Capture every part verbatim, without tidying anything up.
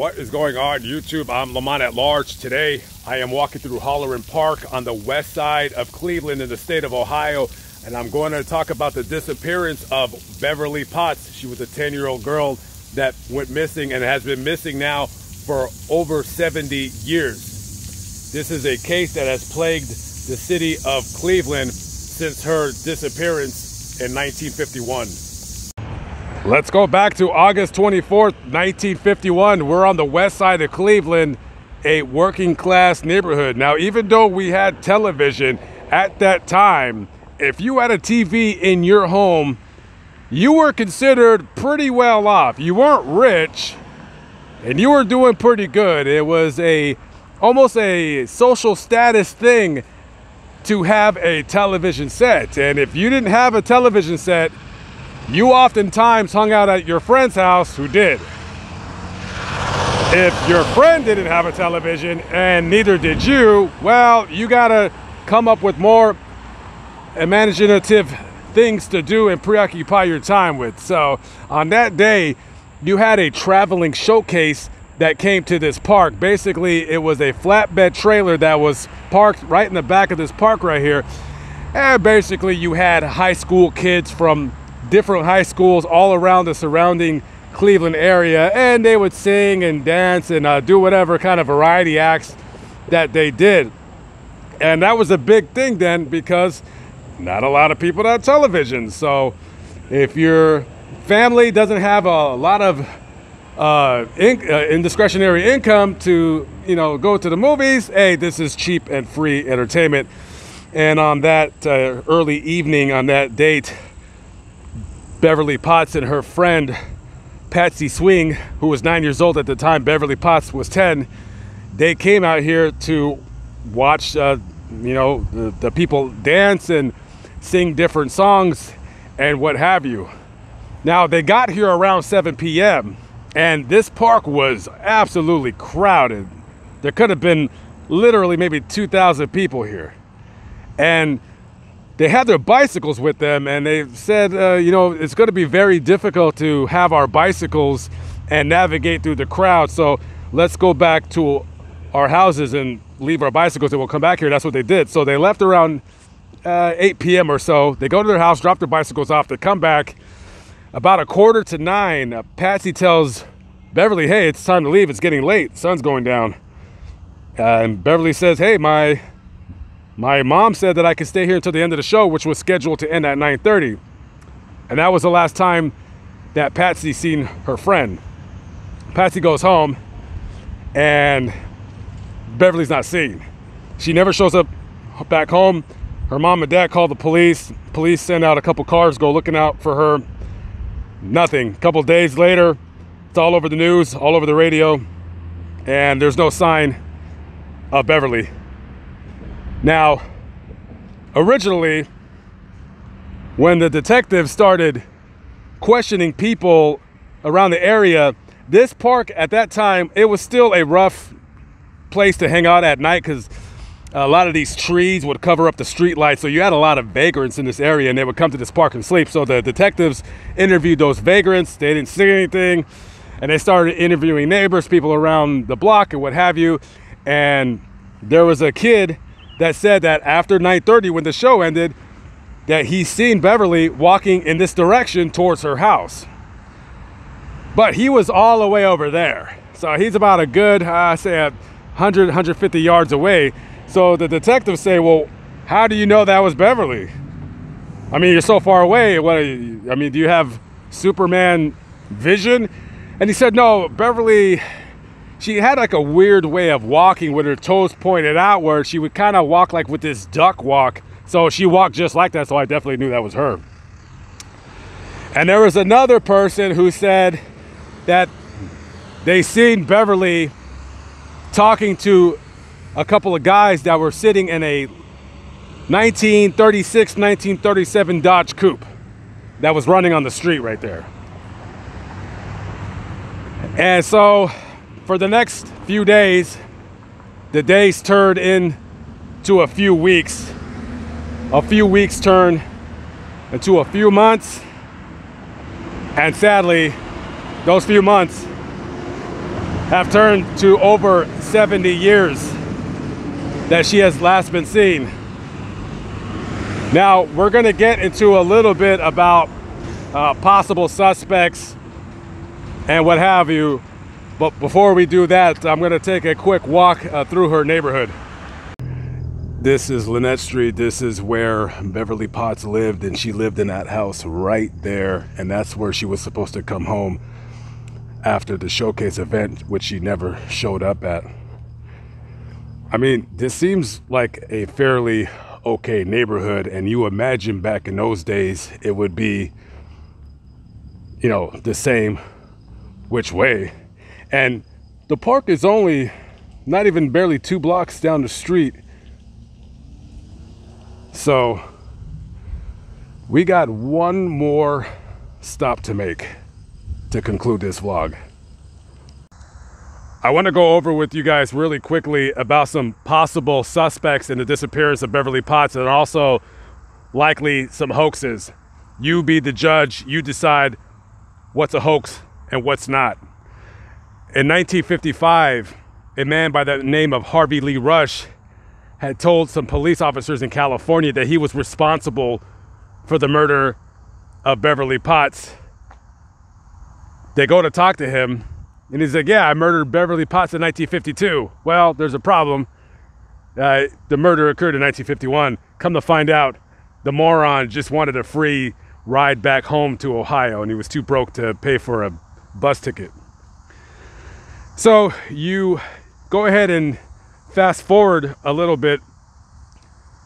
What is going on, YouTube? I'm Lamont at Large. Today, I am walking through Holleran Park on the west side of Cleveland in the state of Ohio, and I'm going to talk about the disappearance of Beverly Potts. She was a ten-year-old girl that went missing and has been missing now for over seventy years. This is a case that has plagued the city of Cleveland since her disappearance in nineteen fifty-one. Let's go back to August twenty-fourth, nineteen fifty-one. We're on the west side of Cleveland, a working class neighborhood. Now, even though we had television at that time, if you had a T V in your home, you were considered pretty well off. You weren't rich, and you were doing pretty good. It was a almost a social status thing to have a television set. And if you didn't have a television set, you oftentimes hung out at your friend's house who did. If your friend didn't have a television and neither did you, well, you gotta come up with more imaginative things to do and preoccupy your time with. So on that day, you had a traveling showcase that came to this park. Basically, it was a flatbed trailer that was parked right in the back of this park right here. And basically you had high school kids from different high schools all around the surrounding Cleveland area, and they would sing and dance and uh, do whatever kind of variety acts that they did. And that was a big thing then, because not a lot of people had television. So if your family doesn't have a lot of uh, in, uh, indiscretionary income to, you know, go to the movies, hey, this is cheap and free entertainment. And on that uh, early evening on that date, Beverly Potts and her friend Patsy Swing, who was nine years old at the time, Beverly Potts was ten, they came out here to watch uh, you know, the, the people dance and sing different songs and what have you. Now, they got here around seven p m and this park was absolutely crowded. There could have been literally maybe two thousand people here. And they had their bicycles with them, and they said, uh, you know, it's going to be very difficult to have our bicycles and navigate through the crowd. So let's go back to our houses and leave our bicycles and we'll come back here. That's what they did. So they left around uh, eight p m or so. They go to their house, drop their bicycles off. They come back about a quarter to nine. Uh, Patsy tells Beverly, hey, it's time to leave. It's getting late. Sun's going down. Uh, and Beverly says, hey, my... My mom said that I could stay here until the end of the show, which was scheduled to end at nine thirty. And that was the last time that Patsy seen her friend. Patsy goes home, and Beverly's not seen. She never shows up back home. Her mom and dad call the police. Police send out a couple cars, go looking out for her. Nothing. A couple days later, it's all over the news, all over the radio, and there's no sign of Beverly. Now, originally, when the detectives started questioning people around the area, this park at that time, it was still a rough place to hang out at night because a lot of these trees would cover up the street lights. So you had a lot of vagrants in this area, and they would come to this park and sleep. So the detectives interviewed those vagrants. They didn't see anything. And they started interviewing neighbors, people around the block and what have you. And there was a kid that said that after nine thirty, when the show ended, that he seen Beverly walking in this direction towards her house. But he was all the way over there. So he's about a good, I uh, say, one hundred, one hundred fifty yards away. So the detectives say, well, how do you know that was Beverly? I mean, you're so far away. What are you, I mean, do you have Superman vision? And he said, no, Beverly... She had like a weird way of walking with her toes pointed outward. She would kind of walk like with this duck walk. So she walked just like that. So I definitely knew that was her. And there was another person who said that they seen Beverly talking to a couple of guys that were sitting in a nineteen thirty-six, nineteen thirty-seven Dodge Coupe that was running on the street right there. And so... for the next few days, the days turned into a few weeks. A few weeks turned into a few months. And sadly, those few months have turned to over seventy years that she has last been seen. Now, we're gonna get into a little bit about uh, possible suspects and what have you, but before we do that, I'm gonna take a quick walk uh, through her neighborhood. This is Lynette Street. This is where Beverly Potts lived, and she lived in that house right there, and that's where she was supposed to come home after the showcase event, which she never showed up at. I mean, this seems like a fairly okay neighborhood, and you imagine back in those days it would be, you know, the same which way. And the park is only not even barely two blocks down the street, so we got one more stop to make to conclude this vlog. I want to go over with you guys really quickly about some possible suspects in the disappearance of Beverly Potts, and also likely some hoaxes. You be the judge, you decide what's a hoax and what's not. In nineteen fifty-five, a man by the name of Harvey Lee Rush had told some police officers in California that he was responsible for the murder of Beverly Potts. They go to talk to him, and he's like, yeah, I murdered Beverly Potts in nineteen fifty-two. Well, there's a problem. Uh, the murder occurred in nineteen fifty-one. Come to find out, the moron just wanted a free ride back home to Ohio, and he was too broke to pay for a bus ticket. So you go ahead and fast forward a little bit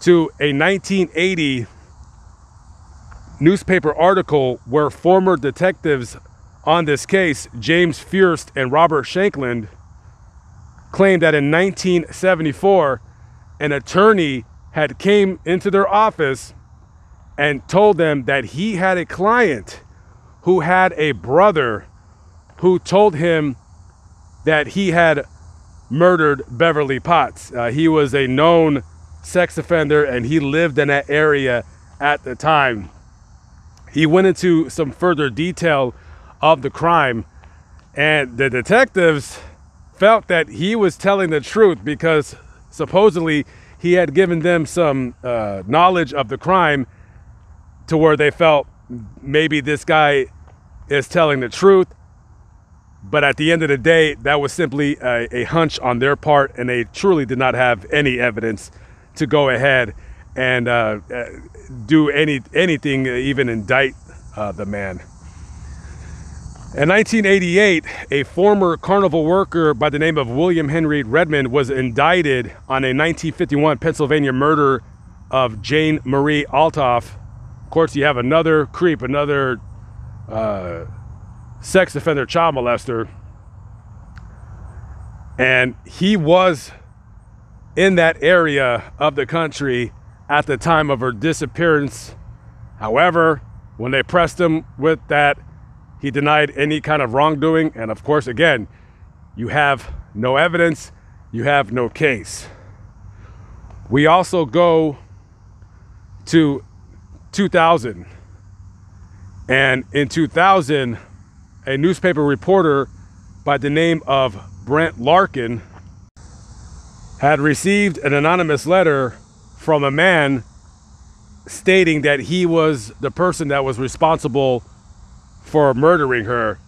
to a nineteen eighty newspaper article where former detectives on this case, James Fierst and Robert Shankland, claimed that in nineteen seventy-four, an attorney had came into their office and told them that he had a client who had a brother who told him that he had murdered Beverly Potts. Uh, he was a known sex offender, and he lived in that area at the time. He went into some further detail of the crime, and the detectives felt that he was telling the truth because supposedly he had given them some uh, knowledge of the crime, to where they felt maybe this guy is telling the truth. But at the end of the day, that was simply a, a hunch on their part, and they truly did not have any evidence to go ahead and uh, do any anything, even indict uh, the man. In nineteen eighty-eight, a former carnival worker by the name of William Henry Redmond was indicted on a nineteen fifty-one Pennsylvania murder of Jane Marie Altoff. Of course, you have another creep, another uh, sex offender, child molester. And he was in that area of the country at the time of her disappearance. However, when they pressed him with that, he denied any kind of wrongdoing, and of course, again, you have no evidence, you have no case. We also go to two thousand, and in two thousand, a newspaper reporter by the name of Brent Larkin had received an anonymous letter from a man stating that he was the person that was responsible for murdering her.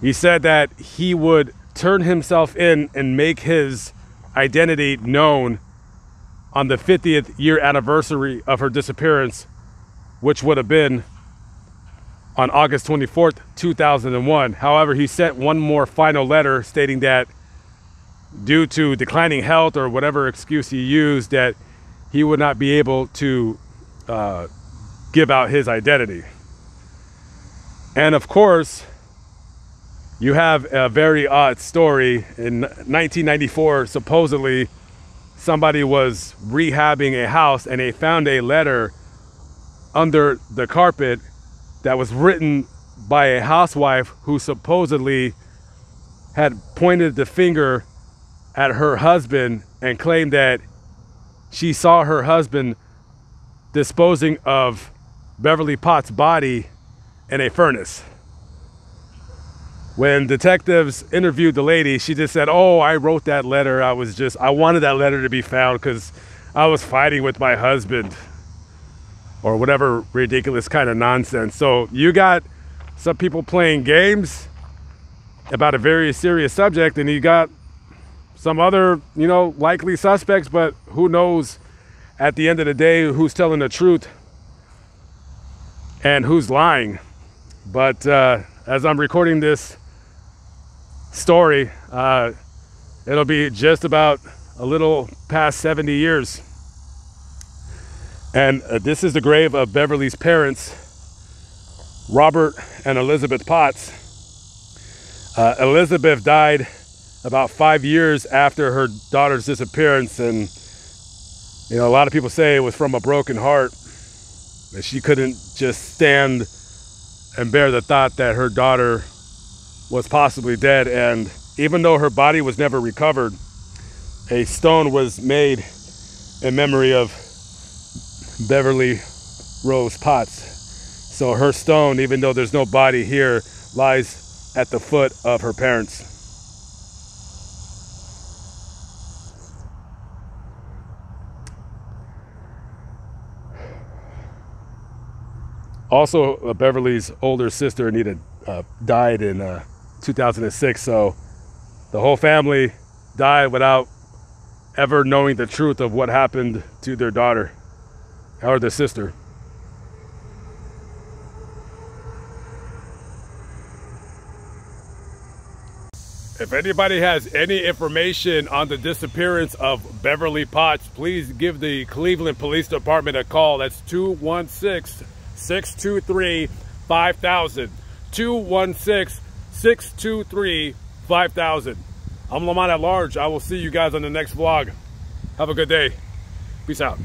He said that he would turn himself in and make his identity known on the fiftieth year anniversary of her disappearance, which would have been on August twenty-fourth, two thousand one. However, he sent one more final letter stating that due to declining health or whatever excuse he used, that he would not be able to uh, give out his identity. And of course, you have a very odd story. In nineteen ninety-four, supposedly, somebody was rehabbing a house, and they found a letter under the carpet that was written by a housewife who supposedly had pointed the finger at her husband and claimed that she saw her husband disposing of Beverly Potts' body in a furnace. When detectives interviewed the lady, she just said, oh, I wrote that letter. I was just, I wanted that letter to be found because I was fighting with my husband, or whatever ridiculous kind of nonsense. So you got some people playing games about a very serious subject, and you got some other, you know, likely suspects, but who knows at the end of the day who's telling the truth and who's lying. But uh, as I'm recording this story, uh, it'll be just about a little past seventy years. And uh, this is the grave of Beverly's parents, Robert and Elizabeth Potts. Uh, Elizabeth died about five years after her daughter's disappearance, and you know, a lot of people say it was from a broken heart, that she couldn't just stand and bear the thought that her daughter was possibly dead. And even though her body was never recovered, a stone was made in memory of Beverly Rose Potts. So her stone, even though there's no body here, lies at the foot of her parents. Also, uh, Beverly's older sister, Anita, uh, died in uh, two thousand six, so the whole family died without ever knowing the truth of what happened to their daughter, or their sister. If anybody has any information on the disappearance of Beverly Potts, please give the Cleveland Police Department a call. That's two one six, six two three, five thousand. two one six, six two three, five thousand. I'm Lamont at Large. I will see you guys on the next vlog. Have a good day. Peace out.